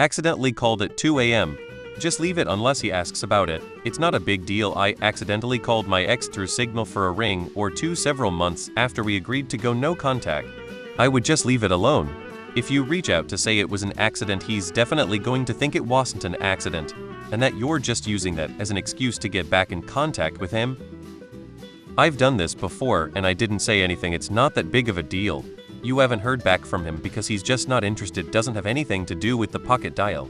Accidentally called at 2 a.m. Just leave it unless he asks about it. It's not a big deal. I accidentally called my ex through Signal for a ring or two several months after we agreed to go no contact. I would just leave it alone. If you reach out to say it was an accident, he's definitely going to think it wasn't an accident, and that you're just using that as an excuse to get back in contact with him. I've done this before and I didn't say anything. It's not that big of a deal. You haven't heard back from him because he's just not interested. Doesn't have anything to do with the pocket dial.